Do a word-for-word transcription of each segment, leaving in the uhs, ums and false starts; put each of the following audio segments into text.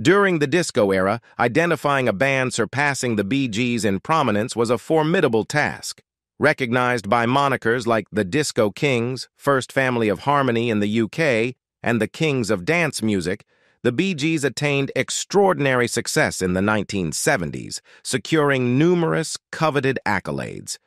During the disco era, identifying a band surpassing the Bee Gees in prominence was a formidable task. Recognized by monikers like the Disco Kings, First Family of Harmony in the U K, and the Kings of Dance Music, the Bee Gees attained extraordinary success in the nineteen seventies, securing numerous coveted accolades.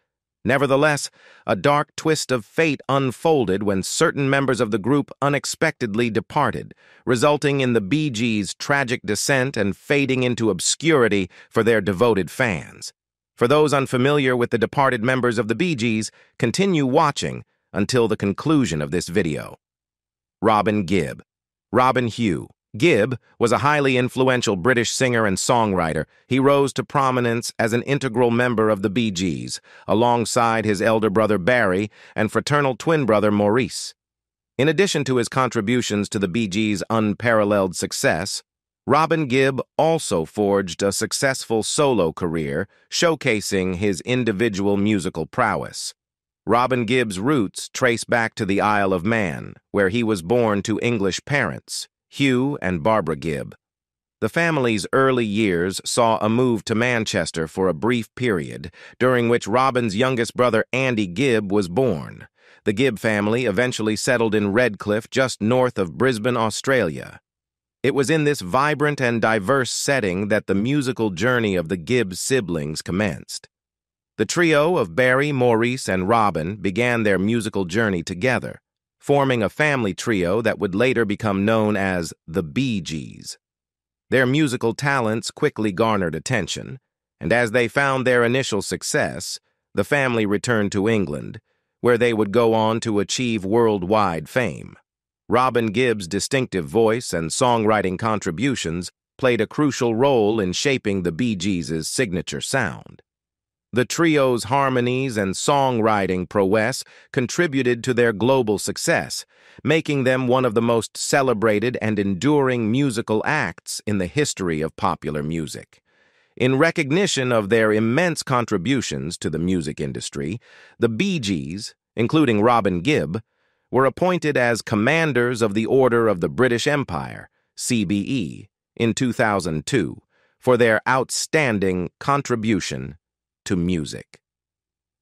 Nevertheless, a dark twist of fate unfolded when certain members of the group unexpectedly departed, resulting in the Bee Gees' tragic descent and fading into obscurity for their devoted fans. For those unfamiliar with the departed members of the Bee Gees, continue watching until the conclusion of this video. Robin Gibb. Robin Hugh Gibb was a highly influential British singer and songwriter. He rose to prominence as an integral member of the Bee Gees, alongside his elder brother Barry and fraternal twin brother Maurice. In addition to his contributions to the Bee Gees' unparalleled success, Robin Gibb also forged a successful solo career, showcasing his individual musical prowess. Robin Gibb's roots trace back to the Isle of Man, where he was born to English parents, Hugh and Barbara Gibb. The family's early years saw a move to Manchester for a brief period, during which Robin's youngest brother Andy Gibb was born. The Gibb family eventually settled in Redcliffe, just north of Brisbane, Australia. It was in this vibrant and diverse setting that the musical journey of the Gibb siblings commenced. The trio of Barry, Maurice, and Robin began their musical journey together, forming a family trio that would later become known as the Bee Gees. Their musical talents quickly garnered attention, and as they found their initial success, the family returned to England, where they would go on to achieve worldwide fame. Robin Gibb's distinctive voice and songwriting contributions played a crucial role in shaping the Bee Gees' signature sound. The trio's harmonies and songwriting prowess contributed to their global success, making them one of the most celebrated and enduring musical acts in the history of popular music. In recognition of their immense contributions to the music industry, the Bee Gees, including Robin Gibb, were appointed as Commanders of the Order of the British Empire, C B E, in two thousand two, for their outstanding contribution to music.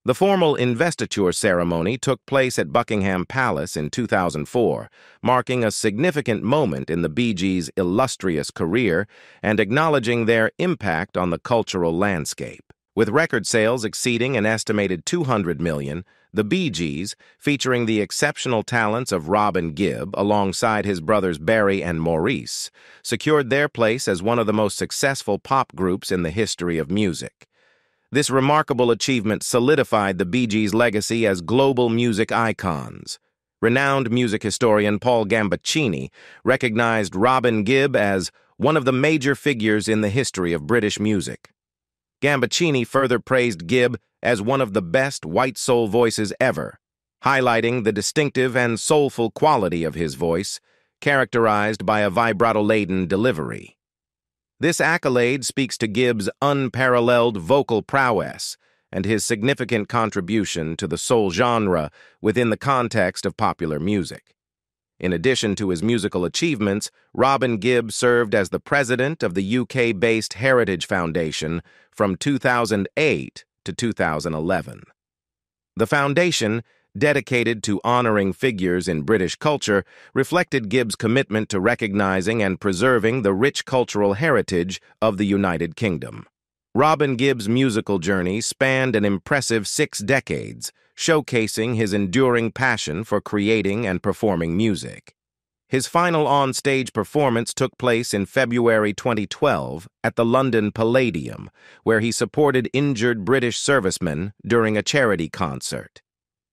The formal investiture ceremony took place at Buckingham Palace in two thousand four, marking a significant moment in the Bee Gees' illustrious career and acknowledging their impact on the cultural landscape. With record sales exceeding an estimated two hundred million dollars, the Bee Gees, featuring the exceptional talents of Robin Gibb alongside his brothers Barry and Maurice, secured their place as one of the most successful pop groups in the history of music. This remarkable achievement solidified the Bee Gees' legacy as global music icons. Renowned music historian Paul Gambaccini recognized Robin Gibb as one of the major figures in the history of British music. Gambaccini further praised Gibb as one of the best white soul voices ever, highlighting the distinctive and soulful quality of his voice, characterized by a vibrato-laden delivery. This accolade speaks to Gibb's unparalleled vocal prowess and his significant contribution to the soul genre within the context of popular music. In addition to his musical achievements, Robin Gibb served as the president of the U K-based Heritage Foundation from two thousand eight to two thousand eleven. The foundation, dedicated to honoring figures in British culture, reflected Gibb's commitment to recognizing and preserving the rich cultural heritage of the United Kingdom. Robin Gibb's musical journey spanned an impressive six decades, showcasing his enduring passion for creating and performing music. His final on-stage performance took place in February twenty twelve at the London Palladium, where he supported injured British servicemen during a charity concert.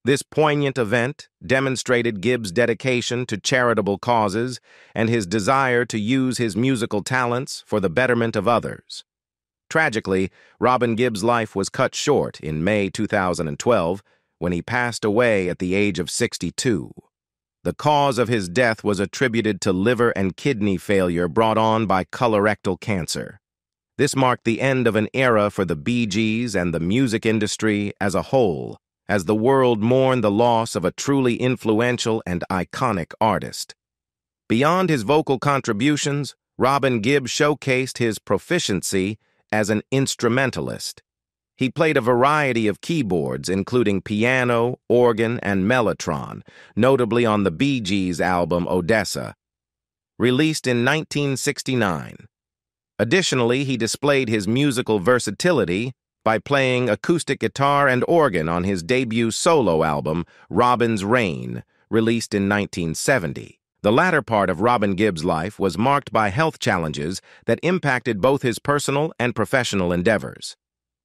This poignant event demonstrated Gibb's dedication to charitable causes and his desire to use his musical talents for the betterment of others. Tragically, Robin Gibb's life was cut short in May two thousand twelve when he passed away at the age of sixty-two. The cause of his death was attributed to liver and kidney failure brought on by colorectal cancer. This marked the end of an era for the Bee Gees and the music industry as a whole, as the world mourned the loss of a truly influential and iconic artist. Beyond his vocal contributions, Robin Gibb showcased his proficiency as an instrumentalist. He played a variety of keyboards, including piano, organ, and mellotron, notably on the Bee Gees album Odessa, released in nineteen sixty-nine. Additionally, he displayed his musical versatility by playing acoustic guitar and organ on his debut solo album Robin's Reign, released in nineteen seventy. The latter part of Robin Gibb's life was marked by health challenges that impacted both his personal and professional endeavors.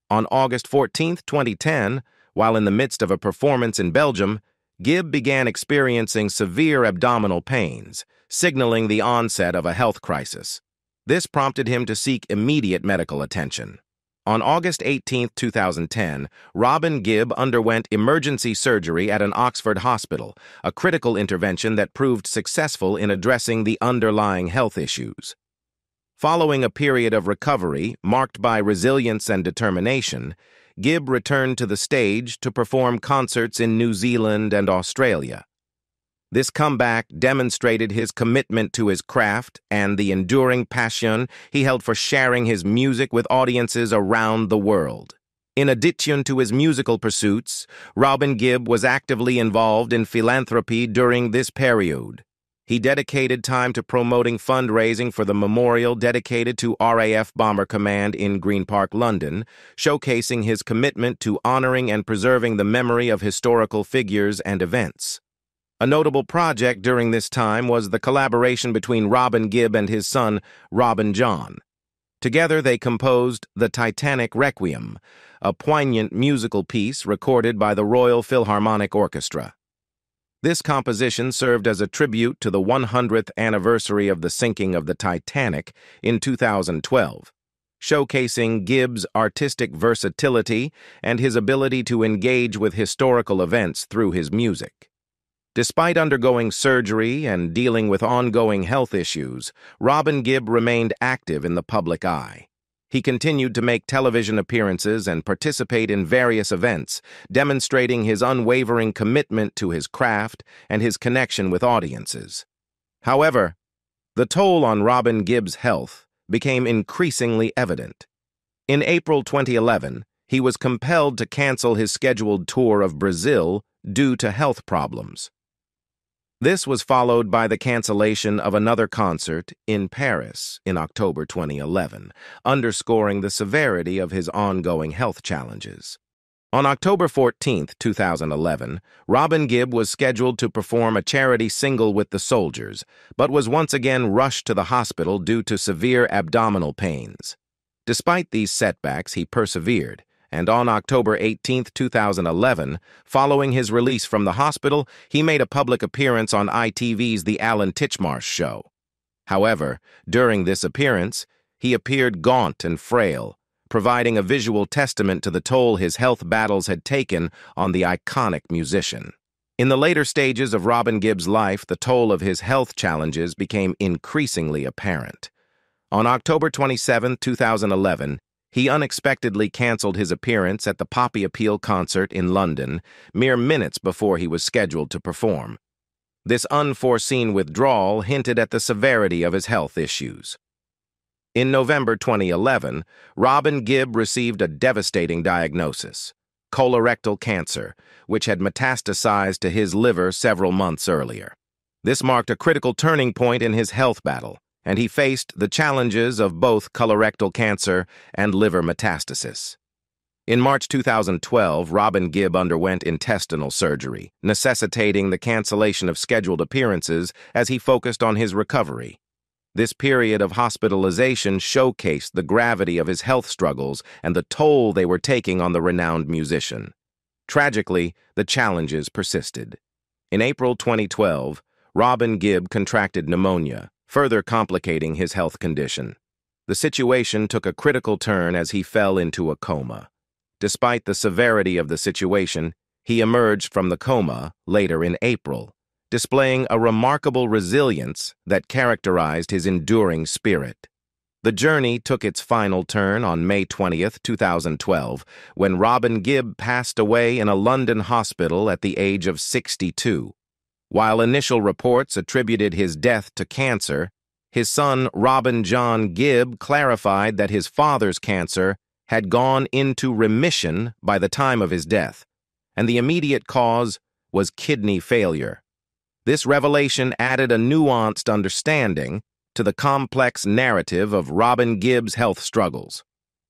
On August fourteenth, twenty ten, while in the midst of a performance in Belgium, Gibb began experiencing severe abdominal pains, signaling the onset of a health crisis. This prompted him to seek immediate medical attention. On August eighteenth, two thousand ten, Robin Gibb underwent emergency surgery at an Oxford hospital, a critical intervention that proved successful in addressing the underlying health issues. Following a period of recovery marked by resilience and determination, Gibb returned to the stage to perform concerts in New Zealand and Australia. This comeback demonstrated his commitment to his craft and the enduring passion he held for sharing his music with audiences around the world. In addition to his musical pursuits, Robin Gibb was actively involved in philanthropy during this period. He dedicated time to promoting fundraising for the memorial dedicated to R A F Bomber Command in Green Park, London, showcasing his commitment to honoring and preserving the memory of historical figures and events. A notable project during this time was the collaboration between Robin Gibb and his son, Robin John. Together they composed The Titanic Requiem, a poignant musical piece recorded by the Royal Philharmonic Orchestra. This composition served as a tribute to the one hundredth anniversary of the sinking of the Titanic in two thousand twelve, showcasing Gibb's artistic versatility and his ability to engage with historical events through his music. Despite undergoing surgery and dealing with ongoing health issues, Robin Gibb remained active in the public eye. He continued to make television appearances and participate in various events, demonstrating his unwavering commitment to his craft and his connection with audiences. However, the toll on Robin Gibb's health became increasingly evident. In April twenty eleven, he was compelled to cancel his scheduled tour of Brazil due to health problems. This was followed by the cancellation of another concert in Paris in October twenty eleven, underscoring the severity of his ongoing health challenges. On October fourteenth, two thousand eleven, Robin Gibb was scheduled to perform a charity single with the Soldiers, but was once again rushed to the hospital due to severe abdominal pains. Despite these setbacks, he persevered, and on October eighteenth, two thousand eleven, following his release from the hospital, he made a public appearance on I T V's The Alan Titchmarsh Show. However, during this appearance, he appeared gaunt and frail, providing a visual testament to the toll his health battles had taken on the iconic musician. In the later stages of Robin Gibb's life, the toll of his health challenges became increasingly apparent. On October twenty-seventh, two thousand eleven, he unexpectedly canceled his appearance at the Poppy Appeal concert in London mere minutes before he was scheduled to perform. This unforeseen withdrawal hinted at the severity of his health issues. In November twenty eleven, Robin Gibb received a devastating diagnosis, colorectal cancer, which had metastasized to his liver several months earlier. This marked a critical turning point in his health battle, and he faced the challenges of both colorectal cancer and liver metastasis. In March two thousand twelve, Robin Gibb underwent intestinal surgery, necessitating the cancellation of scheduled appearances as he focused on his recovery. This period of hospitalization showcased the gravity of his health struggles and the toll they were taking on the renowned musician. Tragically, the challenges persisted. In April twenty twelve, Robin Gibb contracted pneumonia, further complicating his health condition. The situation took a critical turn as he fell into a coma. Despite the severity of the situation, he emerged from the coma later in April, displaying a remarkable resilience that characterized his enduring spirit. The journey took its final turn on May twentieth, two thousand twelve, when Robin Gibb passed away in a London hospital at the age of sixty-two. While initial reports attributed his death to cancer, his son Robin John Gibb clarified that his father's cancer had gone into remission by the time of his death, and the immediate cause was kidney failure. This revelation added a nuanced understanding to the complex narrative of Robin Gibb's health struggles.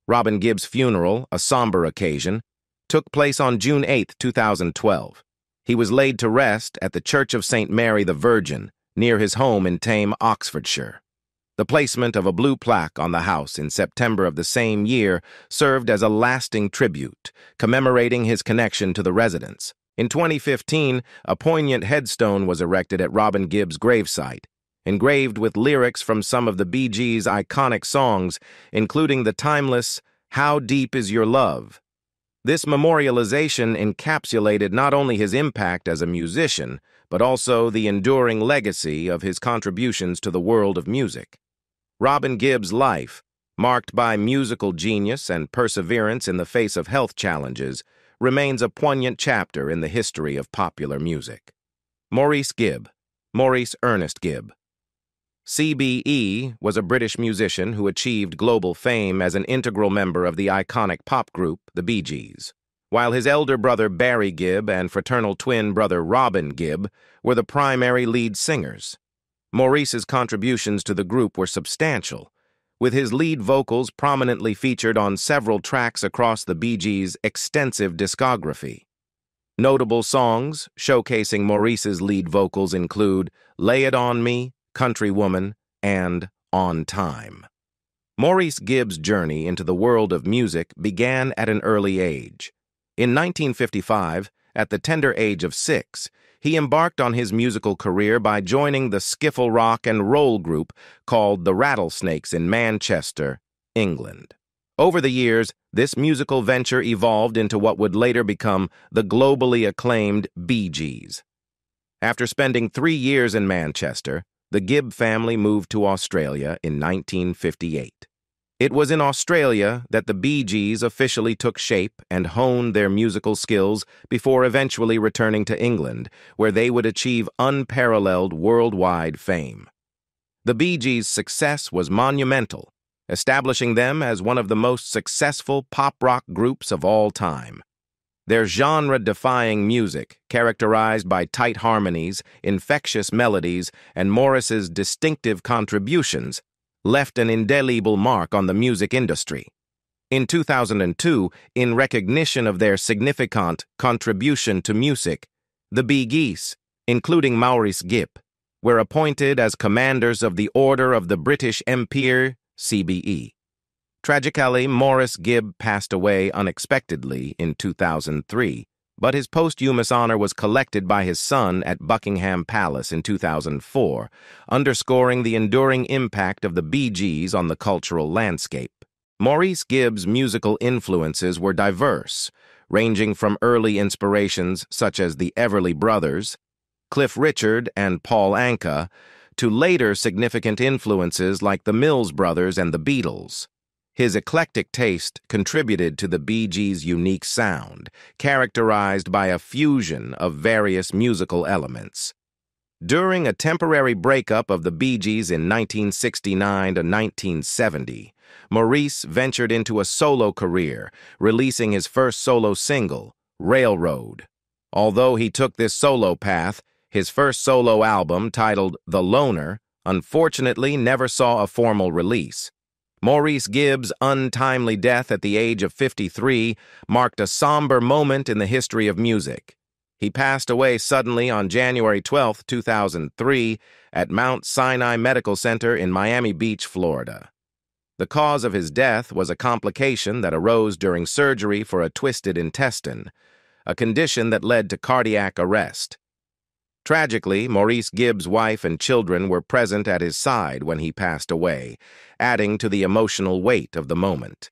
Robin Gibb's funeral, a somber occasion, took place on June eighth, two thousand twelve. He was laid to rest at the Church of Saint Mary the Virgin, near his home in Thame, Oxfordshire. The placement of a blue plaque on the house in September of the same year served as a lasting tribute, commemorating his connection to the residence. In twenty fifteen, a poignant headstone was erected at Robin Gibb's gravesite, engraved with lyrics from some of the Bee Gees' iconic songs, including the timeless "How Deep Is Your Love?" This memorialization encapsulated not only his impact as a musician, but also the enduring legacy of his contributions to the world of music. Robin Gibb's life, marked by musical genius and perseverance in the face of health challenges, remains a poignant chapter in the history of popular music. Maurice Gibb, Maurice Ernest Gibb. C B E was a British musician who achieved global fame as an integral member of the iconic pop group, the Bee Gees, while his elder brother Barry Gibb and fraternal twin brother Robin Gibb were the primary lead singers. Maurice's contributions to the group were substantial, with his lead vocals prominently featured on several tracks across the Bee Gees' extensive discography. Notable songs showcasing Maurice's lead vocals include "Lay It On Me," "Country Woman," and "On Time." Maurice Gibb's journey into the world of music began at an early age. In nineteen fifty-five, at the tender age of six, he embarked on his musical career by joining the skiffle rock and roll group called the Rattlesnakes in Manchester, England. Over the years, this musical venture evolved into what would later become the globally acclaimed Bee Gees. After spending three years in Manchester, the Gibb family moved to Australia in nineteen fifty-eight. It was in Australia that the Bee Gees officially took shape and honed their musical skills before eventually returning to England, where they would achieve unparalleled worldwide fame. The Bee Gees' success was monumental, establishing them as one of the most successful pop rock groups of all time. Their genre-defying music, characterized by tight harmonies, infectious melodies, and Maurice's distinctive contributions, left an indelible mark on the music industry. In two thousand two, in recognition of their significant contribution to music, the Bee Gees, including Maurice Gibb, were appointed as commanders of the Order of the British Empire, C B E. Tragically, Maurice Gibb passed away unexpectedly in two thousand three, but his posthumous honor was collected by his son at Buckingham Palace in two thousand four, underscoring the enduring impact of the Bee Gees on the cultural landscape. Maurice Gibb's musical influences were diverse, ranging from early inspirations such as the Everly Brothers, Cliff Richard, and Paul Anka, to later significant influences like the Mills Brothers and the Beatles. His eclectic taste contributed to the Bee Gees' unique sound, characterized by a fusion of various musical elements. During a temporary breakup of the Bee Gees in nineteen sixty-nine to nineteen seventy, Maurice ventured into a solo career, releasing his first solo single, Railroad. Although he took this solo path, his first solo album, titled The Loner, unfortunately never saw a formal release. Maurice Gibb's untimely death at the age of fifty-three marked a somber moment in the history of music. He passed away suddenly on January twelfth, two thousand three, at Mount Sinai Medical Center in Miami Beach, Florida. The cause of his death was a complication that arose during surgery for a twisted intestine, a condition that led to cardiac arrest. Tragically, Maurice Gibb's wife and children were present at his side when he passed away, adding to the emotional weight of the moment.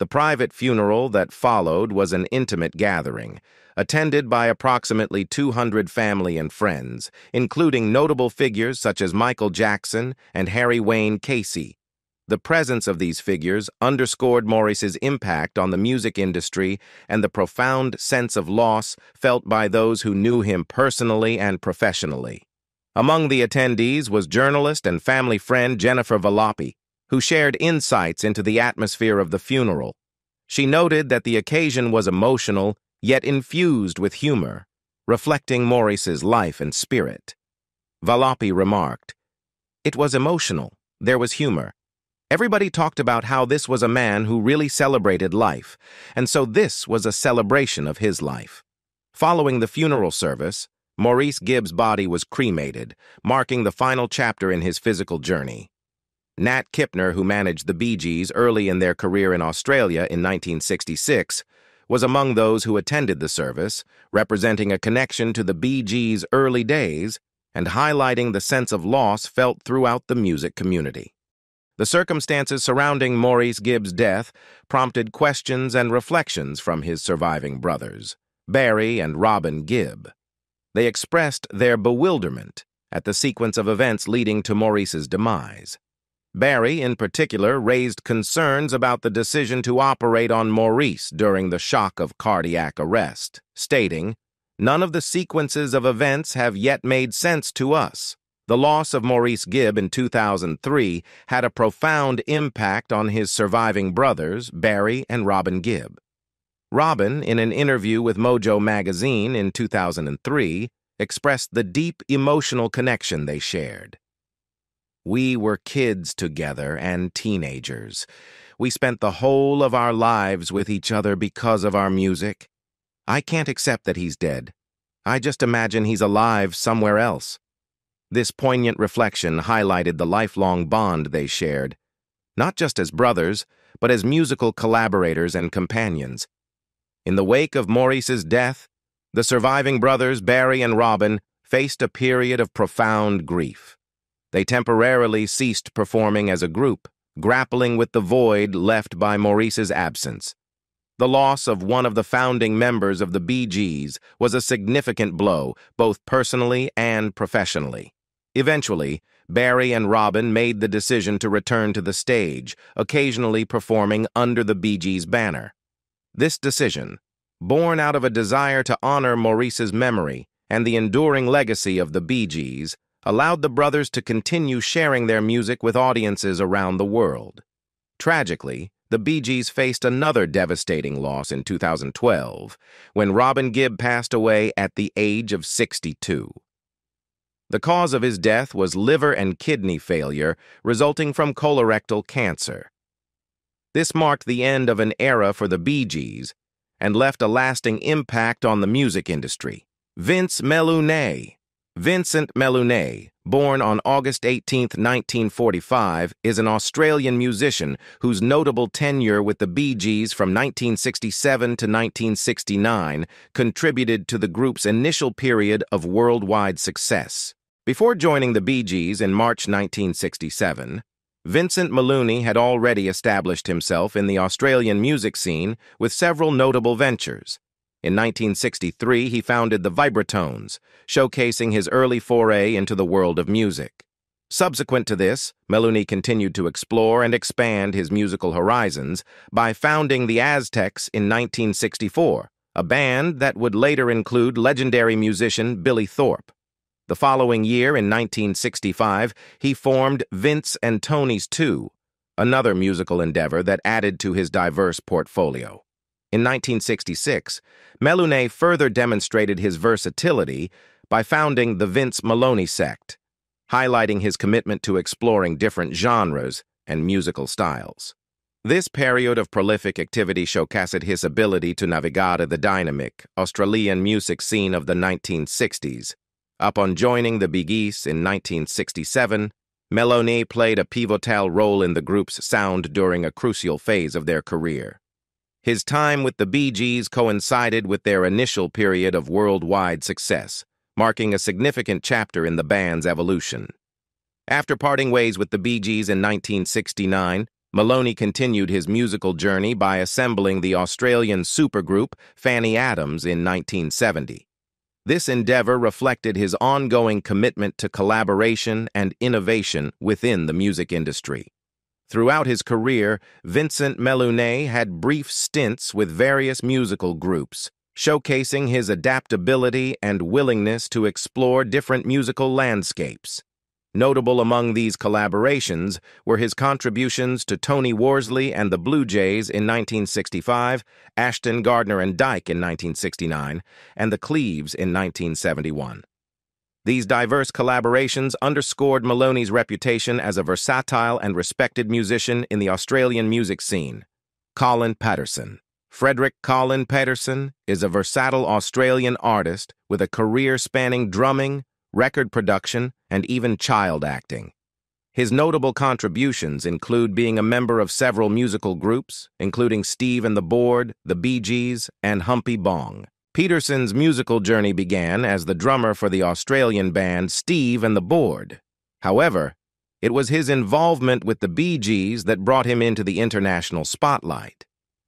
The private funeral that followed was an intimate gathering, attended by approximately two hundred family and friends, including notable figures such as Michael Jackson and Harry Wayne Casey. The presence of these figures underscored Maurice's impact on the music industry and the profound sense of loss felt by those who knew him personally and professionally. Among the attendees was journalist and family friend Jennifer Valappi, who shared insights into the atmosphere of the funeral. She noted that the occasion was emotional, yet infused with humor, reflecting Maurice's life and spirit. Valappi remarked, "It was emotional. There was humor. Everybody talked about how this was a man who really celebrated life, and so this was a celebration of his life." Following the funeral service, Maurice Gibb's body was cremated, marking the final chapter in his physical journey. Nat Kipner, who managed the Bee Gees early in their career in Australia in nineteen sixty-six, was among those who attended the service, representing a connection to the Bee Gees' early days and highlighting the sense of loss felt throughout the music community. The circumstances surrounding Maurice Gibb's death prompted questions and reflections from his surviving brothers, Barry and Robin Gibb. They expressed their bewilderment at the sequence of events leading to Maurice's demise. Barry, in particular, raised concerns about the decision to operate on Maurice during the shock of cardiac arrest, stating, "None of the sequences of events have yet made sense to us. The loss of Maurice Gibb in two thousand three had a profound impact on his surviving brothers, Barry and Robin Gibb." Robin, in an interview with Mojo magazine in two thousand three, expressed the deep emotional connection they shared. "We were kids together and teenagers. We spent the whole of our lives with each other because of our music. I can't accept that he's dead. I just imagine he's alive somewhere else." This poignant reflection highlighted the lifelong bond they shared, not just as brothers, but as musical collaborators and companions. In the wake of Maurice's death, the surviving brothers, Barry and Robin, faced a period of profound grief. They temporarily ceased performing as a group, grappling with the void left by Maurice's absence. The loss of one of the founding members of the Bee Gees was a significant blow, both personally and professionally. Eventually, Barry and Robin made the decision to return to the stage, occasionally performing under the Bee Gees banner. This decision, born out of a desire to honor Maurice's memory and the enduring legacy of the Bee Gees, allowed the brothers to continue sharing their music with audiences around the world. Tragically, the Bee Gees faced another devastating loss in two thousand twelve, when Robin Gibb passed away at the age of sixty-two. The cause of his death was liver and kidney failure resulting from colorectal cancer. This marked the end of an era for the Bee Gees and left a lasting impact on the music industry. Vince Melouney Vincent Melouney, born on August eighteenth, nineteen forty-five, is an Australian musician whose notable tenure with the Bee Gees from nineteen sixty-seven to nineteen sixty-nine contributed to the group's initial period of worldwide success. Before joining the Bee Gees in March nineteen sixty-seven, Vincent Melouney had already established himself in the Australian music scene with several notable ventures. In nineteen sixty-three, he founded the Vibratones, showcasing his early foray into the world of music. Subsequent to this, Melouney continued to explore and expand his musical horizons by founding the Aztecs in nineteen sixty-four, a band that would later include legendary musician Billy Thorpe. The following year, in nineteen sixty-five, he formed Vince and Tony's Two, another musical endeavor that added to his diverse portfolio. In nineteen sixty-six, Melouney further demonstrated his versatility by founding the Vince Melouney sect, highlighting his commitment to exploring different genres and musical styles. This period of prolific activity showcased his ability to navigate the dynamic Australian music scene of the nineteen sixties. Upon joining the Bee Gees in nineteen sixty-seven, Melouney played a pivotal role in the group's sound during a crucial phase of their career. His time with the Bee Gees coincided with their initial period of worldwide success, marking a significant chapter in the band's evolution. After parting ways with the Bee Gees in nineteen sixty-nine, Melouney continued his musical journey by assembling the Australian supergroup Fanny Adams in nineteen seventy. This endeavor reflected his ongoing commitment to collaboration and innovation within the music industry. Throughout his career, Vincent Melouney had brief stints with various musical groups, showcasing his adaptability and willingness to explore different musical landscapes. Notable among these collaborations were his contributions to Tony Worsley and the Blue Jays in nineteen sixty-five, Ashton Gardner and Dyke in nineteen sixty-nine, and the Cleaves in nineteen seventy-one. These diverse collaborations underscored Melouney's reputation as a versatile and respected musician in the Australian music scene. Colin Patterson. Frederick Colin Patterson is a versatile Australian artist with a career spanning drumming, record production, and even child acting. His notable contributions include being a member of several musical groups, including Steve and the Board, the Bee Gees, and Humpy Bong. Patterson's musical journey began as the drummer for the Australian band Steve and the Board. However, it was his involvement with the Bee Gees that brought him into the international spotlight.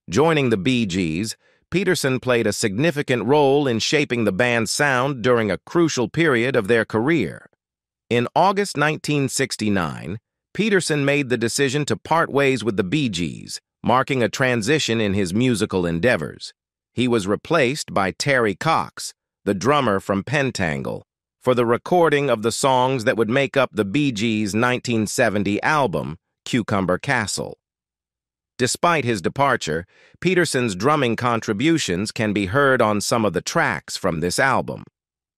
Joining the Bee Gees, Patterson played a significant role in shaping the band's sound during a crucial period of their career. In August nineteen sixty-nine, Patterson made the decision to part ways with the Bee Gees, marking a transition in his musical endeavors. He was replaced by Terry Cox, the drummer from Pentangle, for the recording of the songs that would make up the Bee Gees' nineteen seventy album, Cucumber Castle. Despite his departure, Patterson's drumming contributions can be heard on some of the tracks from this album.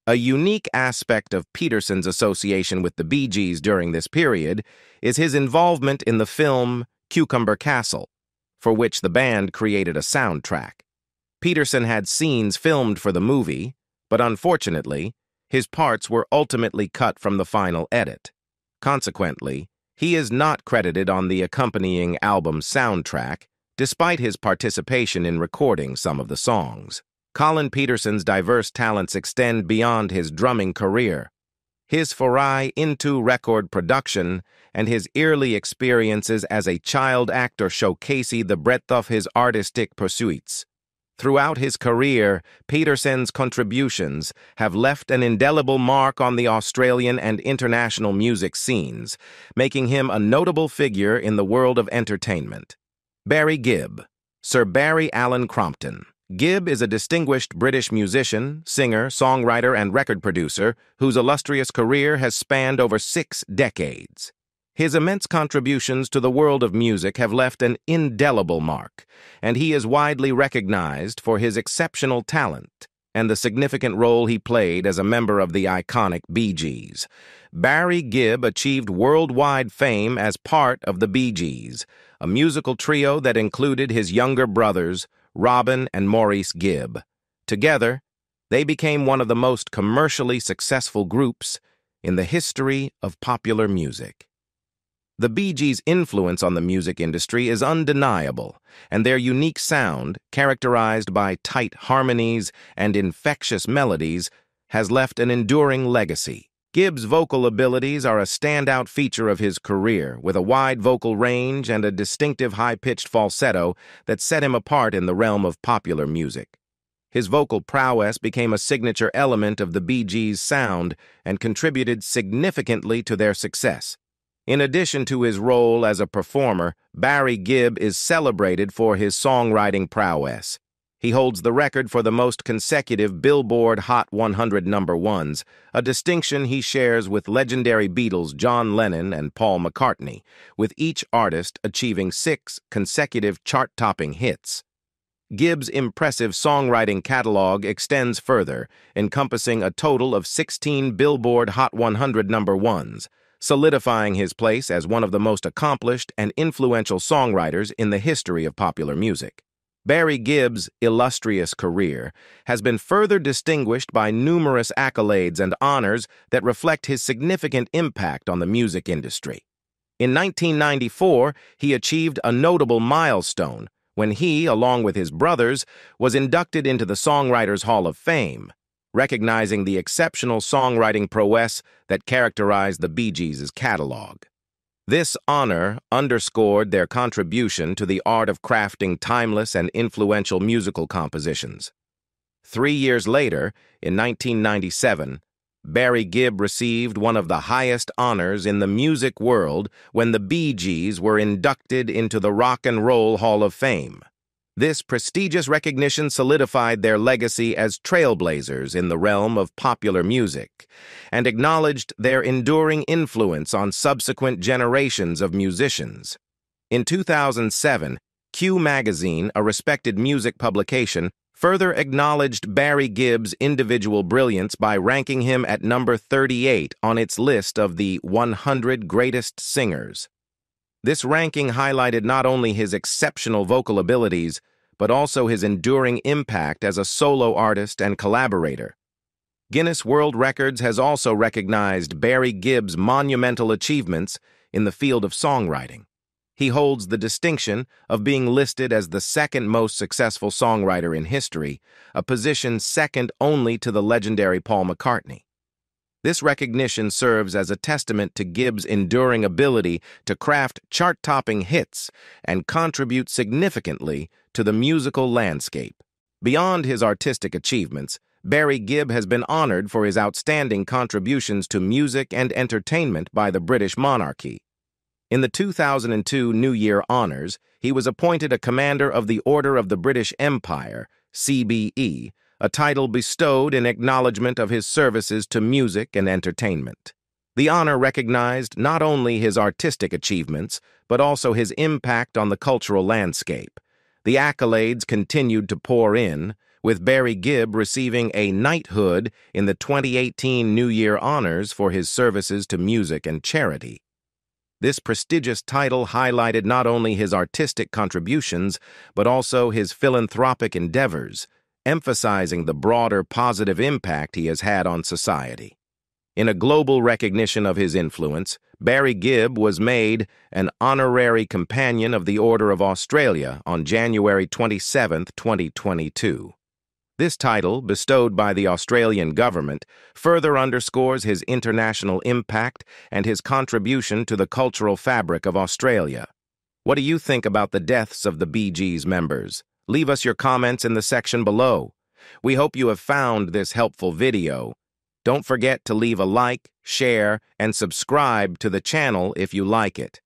A unique aspect of Patterson's association with the Bee Gees during this period is his involvement in the film Cucumber Castle, for which the band created a soundtrack. Patterson had scenes filmed for the movie, but unfortunately, his parts were ultimately cut from the final edit. Consequently, he is not credited on the accompanying album soundtrack, despite his participation in recording some of the songs. Colin Patterson's diverse talents extend beyond his drumming career. His foray into record production and his early experiences as a child actor showcase the breadth of his artistic pursuits. Throughout his career, Patterson's contributions have left an indelible mark on the Australian and international music scenes, making him a notable figure in the world of entertainment. Barry Gibb. Sir Barry Allen Crompton. Gibb is a distinguished British musician, singer, songwriter, and record producer whose illustrious career has spanned over six decades. His immense contributions to the world of music have left an indelible mark, and he is widely recognized for his exceptional talent and the significant role he played as a member of the iconic Bee Gees. Barry Gibb achieved worldwide fame as part of the Bee Gees, a musical trio that included his younger brothers, Robin and Maurice Gibb. Together, they became one of the most commercially successful groups in the history of popular music. The Bee Gees' influence on the music industry is undeniable, and their unique sound, characterized by tight harmonies and infectious melodies, has left an enduring legacy. Gibb's vocal abilities are a standout feature of his career, with a wide vocal range and a distinctive high-pitched falsetto that set him apart in the realm of popular music. His vocal prowess became a signature element of the Bee Gees' sound and contributed significantly to their success. In addition to his role as a performer, Barry Gibb is celebrated for his songwriting prowess. He holds the record for the most consecutive Billboard Hot one hundred number ones, a distinction he shares with legendary Beatles John Lennon and Paul McCartney, with each artist achieving six consecutive chart-topping hits. Gibb's impressive songwriting catalog extends further, encompassing a total of sixteen Billboard Hot one hundred number ones, solidifying his place as one of the most accomplished and influential songwriters in the history of popular music. Barry Gibb's illustrious career has been further distinguished by numerous accolades and honors that reflect his significant impact on the music industry. In nineteen ninety-four, he achieved a notable milestone when he, along with his brothers, was inducted into the Songwriters Hall of Fame, recognizing the exceptional songwriting prowess that characterized the Bee Gees' catalog. This honor underscored their contribution to the art of crafting timeless and influential musical compositions. Three years later, in nineteen ninety-seven, Barry Gibb received one of the highest honors in the music world when the Bee Gees were inducted into the Rock and Roll Hall of Fame. This prestigious recognition solidified their legacy as trailblazers in the realm of popular music and acknowledged their enduring influence on subsequent generations of musicians. In two thousand seven, Q Magazine, a respected music publication, further acknowledged Barry Gibb's individual brilliance by ranking him at number thirty-eight on its list of the one hundred greatest singers. This ranking highlighted not only his exceptional vocal abilities, but also his enduring impact as a solo artist and collaborator. Guinness World Records has also recognized Barry Gibb's monumental achievements in the field of songwriting. He holds the distinction of being listed as the second most successful songwriter in history, a position second only to the legendary Paul McCartney. This recognition serves as a testament to Gibb's enduring ability to craft chart-topping hits and contribute significantly to the musical landscape. Beyond his artistic achievements, Barry Gibb has been honored for his outstanding contributions to music and entertainment by the British monarchy. In the two thousand two New Year Honours, he was appointed a Commander of the Order of the British Empire, C B E, a title bestowed in acknowledgement of his services to music and entertainment. The honor recognized not only his artistic achievements, but also his impact on the cultural landscape. The accolades continued to pour in, with Barry Gibb receiving a knighthood in the twenty eighteen New Year Honours for his services to music and charity. This prestigious title highlighted not only his artistic contributions, but also his philanthropic endeavors, emphasizing the broader positive impact he has had on society. In a global recognition of his influence, Barry Gibb was made an Honorary Companion of the Order of Australia on January twenty-seventh, twenty twenty-two. This title, bestowed by the Australian government, further underscores his international impact and his contribution to the cultural fabric of Australia. What do you think about the deaths of the Bee Gees members? Leave us your comments in the section below. We hope you have found this helpful video. Don't forget to leave a like, share, and subscribe to the channel if you like it.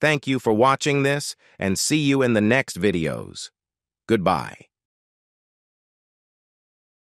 Thank you for watching this, and see you in the next videos. Goodbye.